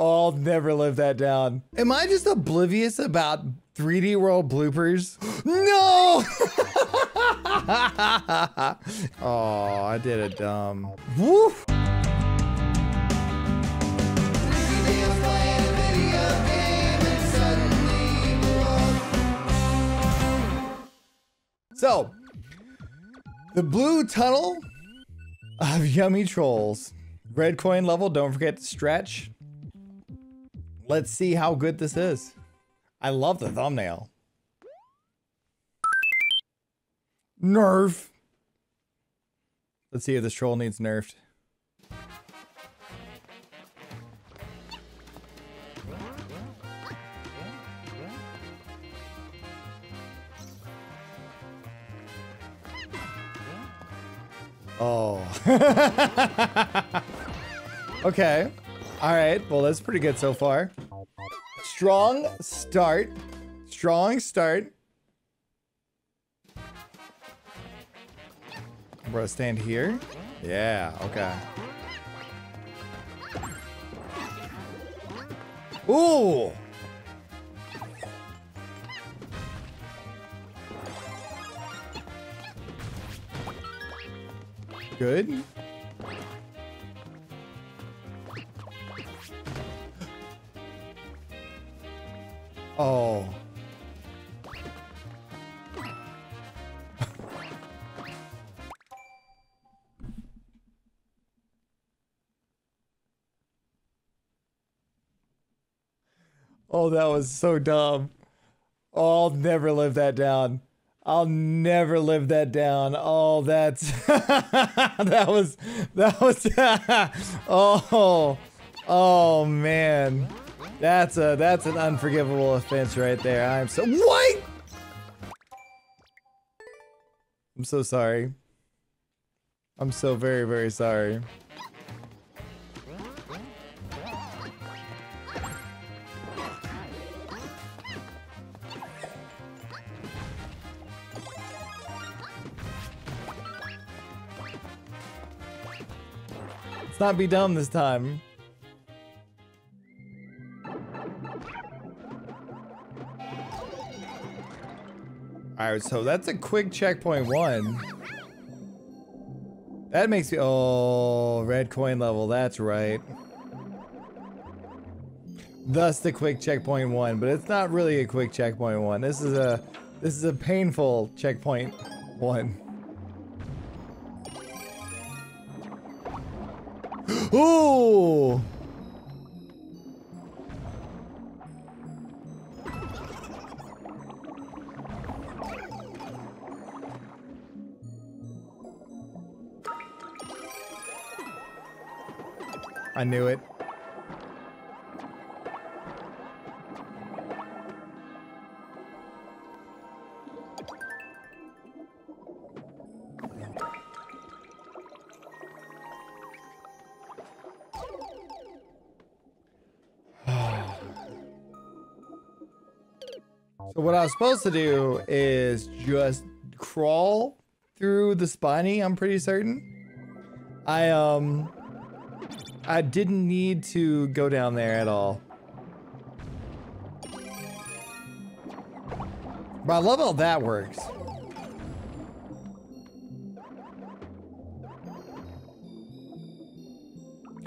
Oh, I'll never live that down. Am I just oblivious about 3D World bloopers? No! Oh, I did a dumb. Woo! So, the blue tunnel of yummy trolls. Red coin level, don't forget to stretch. Let's see how good this is. I love the thumbnail. Nerf. Let's see if this troll needs nerfed. Oh. Okay. All right. Well, that's pretty good so far. Strong start. Strong start. I'm gonna stand here. Yeah. Okay. Ooh. Good. Oh. Oh, that was so dumb. Oh, I'll never live that down. I'll never live that down. Oh, that's that was oh man, that's an unforgivable offense right there. I'm so what? I'm so sorry. I'm so very, very sorry. Not be dumb this time. Alright, so that's a quick checkpoint one. That makes me oh red coin level, that's right. Thus the quick checkpoint one, but it's not really a quick checkpoint one. This is a painful checkpoint one. Ooh! I knew it. What I was supposed to do is just crawl through the spiny, I'm pretty certain. I didn't need to go down there at all. But I love how that works.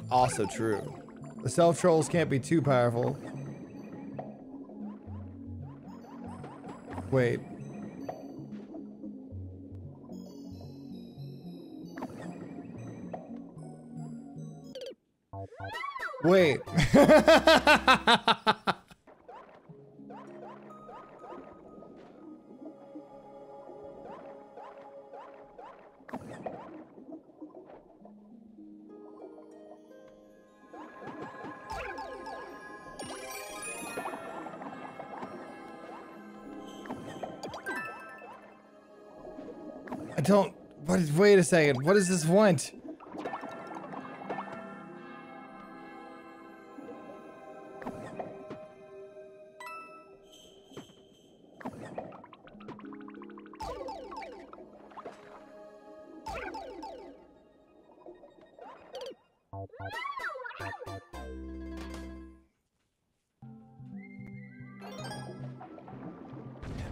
Also true. The self-trolls can't be too powerful. Wait. Wait. I don't. What is, wait a second. What does this want?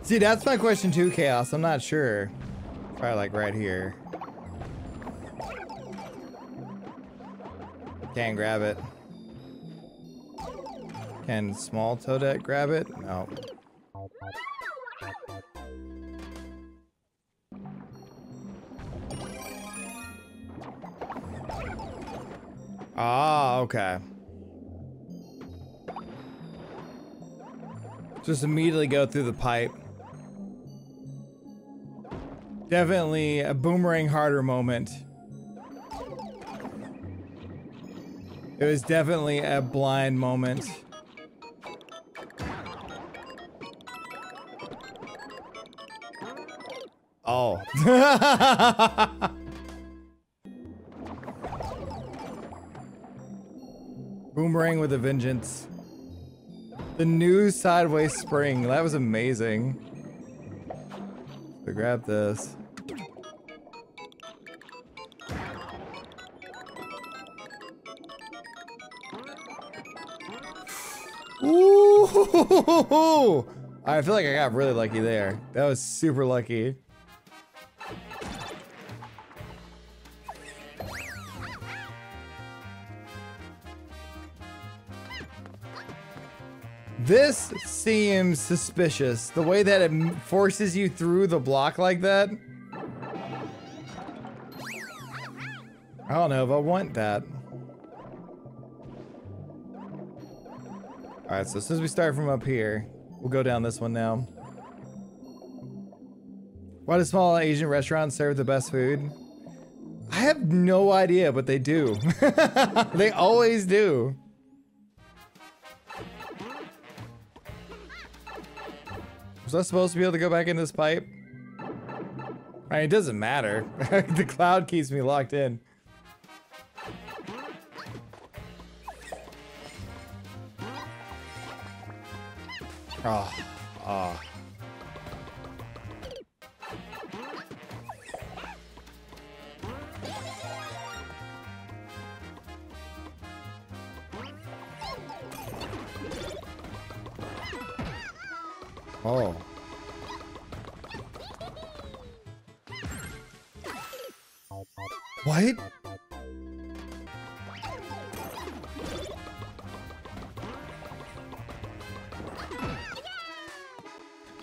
See, that's my question too, Chaos. I'm not sure. Probably like right here. Can't grab it. Can small Toadette grab it? No. Ah, okay. Just immediately go through the pipe. Definitely a boomerang harder moment. It was definitely a blind moment. Oh. Boomerang with a vengeance. The new sideways spring. That was amazing. So grab this. Ooh! I feel like I got really lucky there. That was super lucky. This seems suspicious. The way that it forces you through the block like that. I don't know if I want that. Alright, so as soon as we start from up here, we'll go down this one now. Why do small Asian restaurants serve the best food? I have no idea, but they do. They always do. Was I supposed to be able to go back in this pipe? I mean, it doesn't matter. The cloud keeps me locked in. Oh, oh. Oh. What?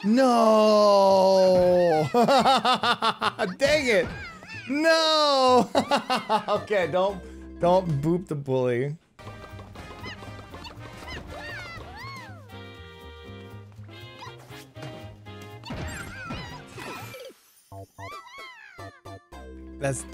No! Dang it! No! Okay, don't boop the bully. That's...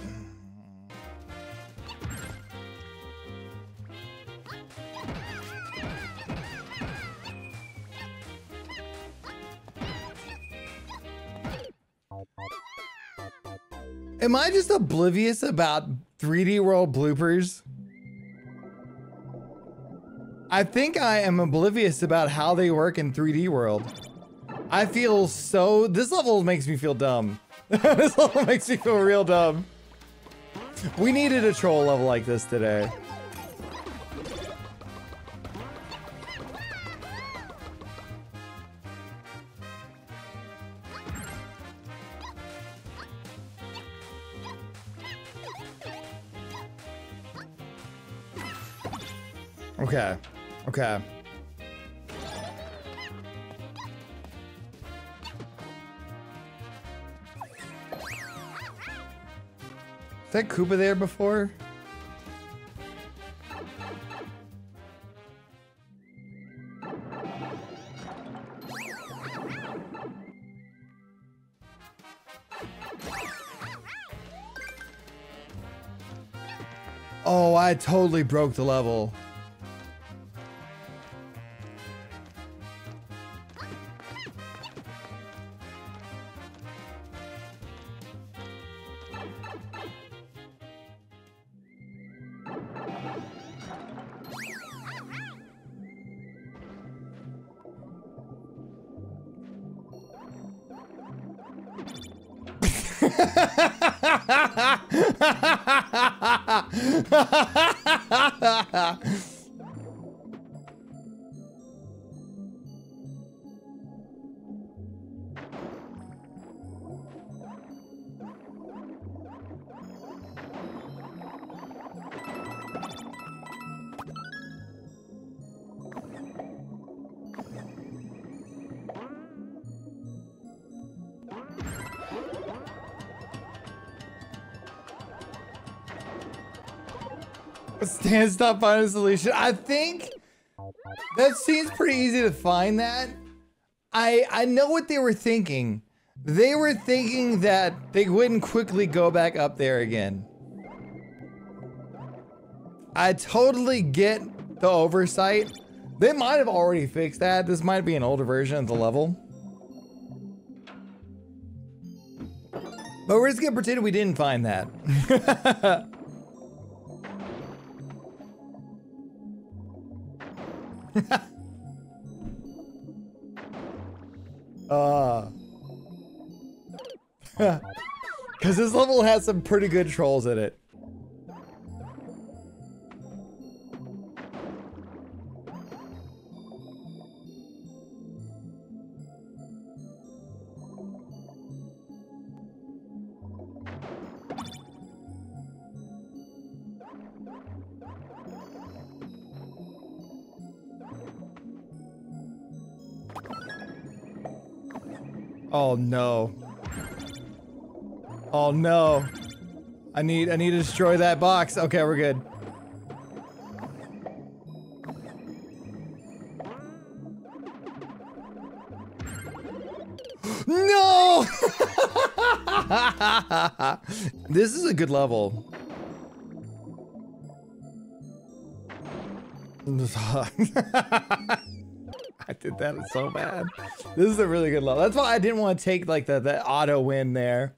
Am I just oblivious about 3D World bloopers? I think I am oblivious about how they work in 3D World. I feel so... This level makes me feel dumb. This level makes me feel real dumb. We needed a troll level like this today. Okay, okay. Was that Koopa there before? Oh, I totally broke the level. Stan's not finding a solution. I think that seems pretty easy to find that. I know what they were thinking. They were thinking that they wouldn't quickly go back up there again. I totally get the oversight. They might have already fixed that. This might be an older version of the level. But we're just gonna pretend we didn't find that. Because this level has some pretty good trolls in it. Oh no. Oh no. I need to destroy that box. Okay, we're good. No! This is a good level. I did that so bad. This is a really good level. That's why I didn't want to take like that auto win there.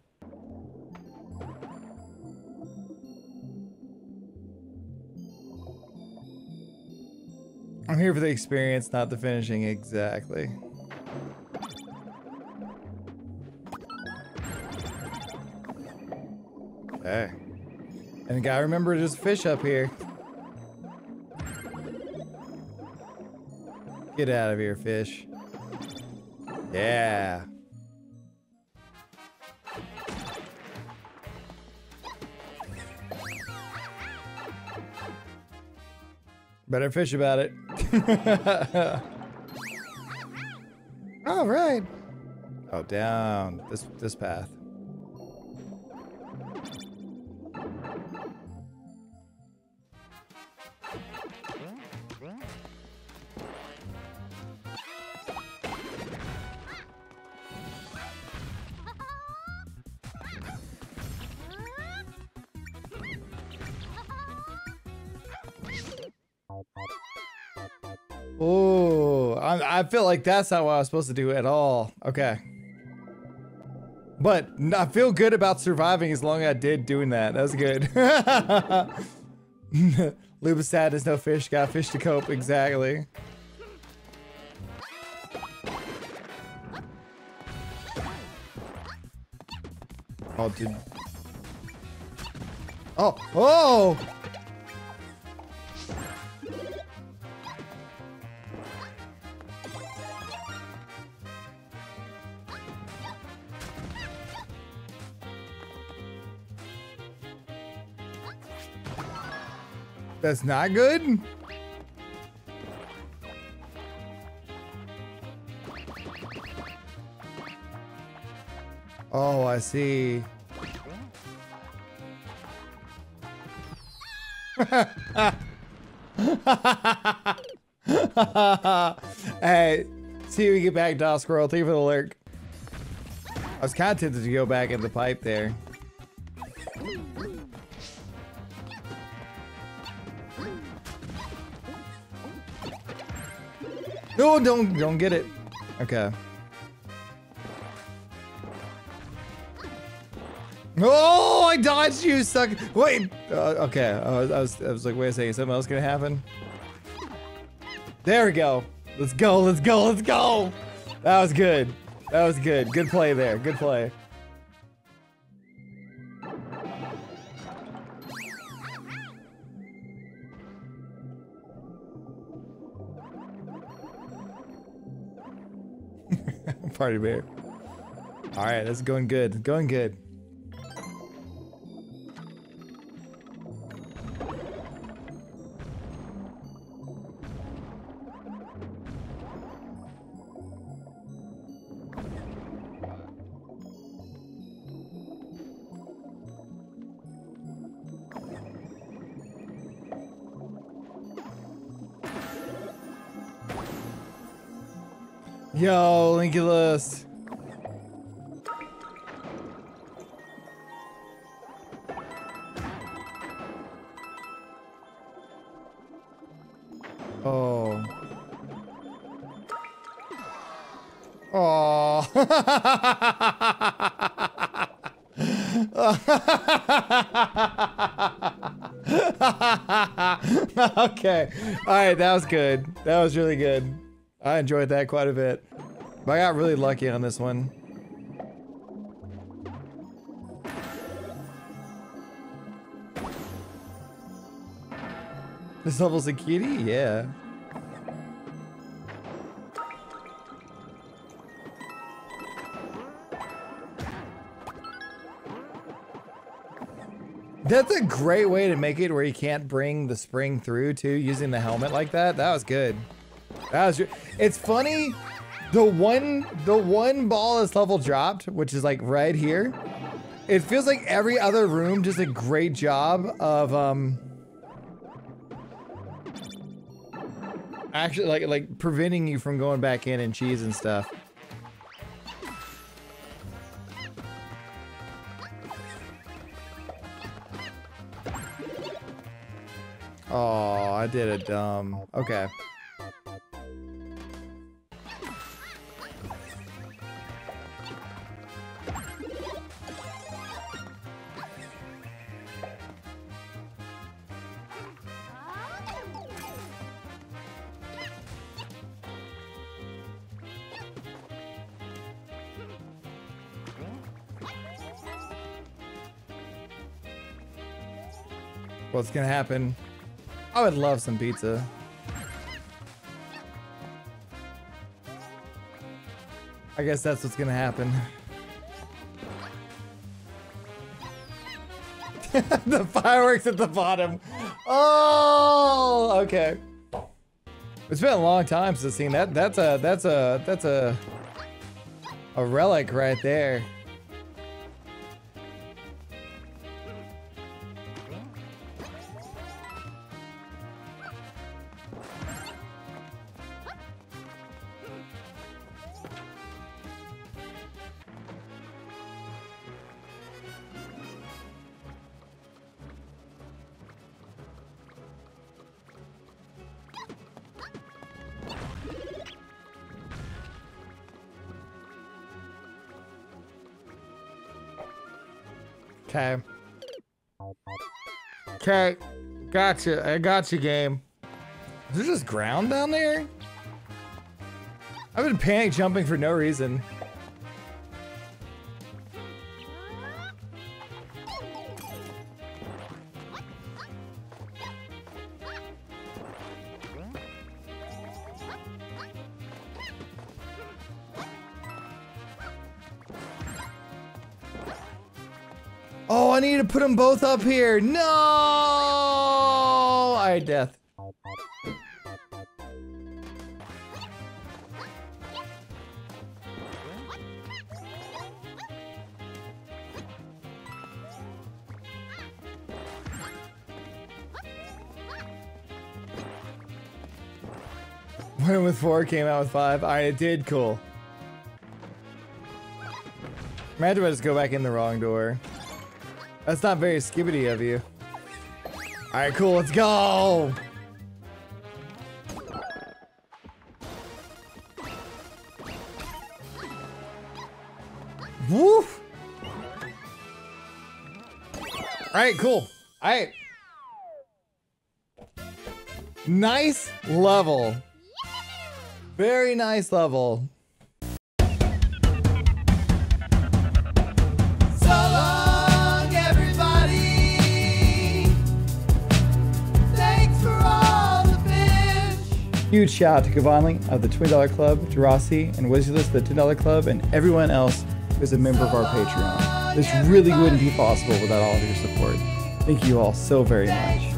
I'm here for the experience, not the finishing, exactly. Okay. And gotta remember there's a fish up here. Get out of here, fish. Yeah. Better fish about it. All right. Oh, down this path. Oh, I feel like that's not what I was supposed to do at all. Okay. But I feel good about surviving as long as I did doing that. That was good. Loop of sadness, no fish, got fish to cope, exactly. Oh, dude. Oh, oh! That's not good? Oh, I see. Hey, see if we get back, Doll Squirrel. Thank you for the lurk. I was kind of tempted to go back in the pipe there. No, don't get it. Okay. Oh, I dodged you, sucker. Wait. Okay. I was like, wait a second. Something else gonna happen? There we go. Let's go. Let's go. Let's go. That was good. That was good. Good play there. Good play. Party bear. All right, that's going good. Going good. Yo, Linkulus. Oh. Oh. Okay. All right, that was good. That was really good. I enjoyed that quite a bit. But I got really lucky on this one. This level's a kitty? Yeah. That's a great way to make it where you can't bring the spring through too, using the helmet like that. That was good. That was. It's funny, the one ball this level dropped, which is like right here. It feels like every other room does a great job of actually like preventing you from going back in and cheese and stuff. Oh, I did a dumb. Okay. What's gonna happen? I would love some pizza. I guess that's what's gonna happen. The fireworks at the bottom. Oh, okay. It's been a long time since I've seen that. That's a relic right there. Okay. Okay. Gotcha. I gotcha, game. Is there just ground down there? I've been panic jumping for no reason. Oh, I need to put them both up here. No! All right, death. Went with 4, came out with 5. All right, it did. Cool. Imagine if I just go back in the wrong door. That's not very skibbity of you. Alright, cool, let's go! Woof! Alright, cool. Alright. Nice level. Very nice level. Huge shout out to Kavanli of the $20 Club, to Rossi and WizzyList of the $10 Club, and everyone else who's a member of our Patreon. This really wouldn't be possible without all of your support. Thank you all so very much.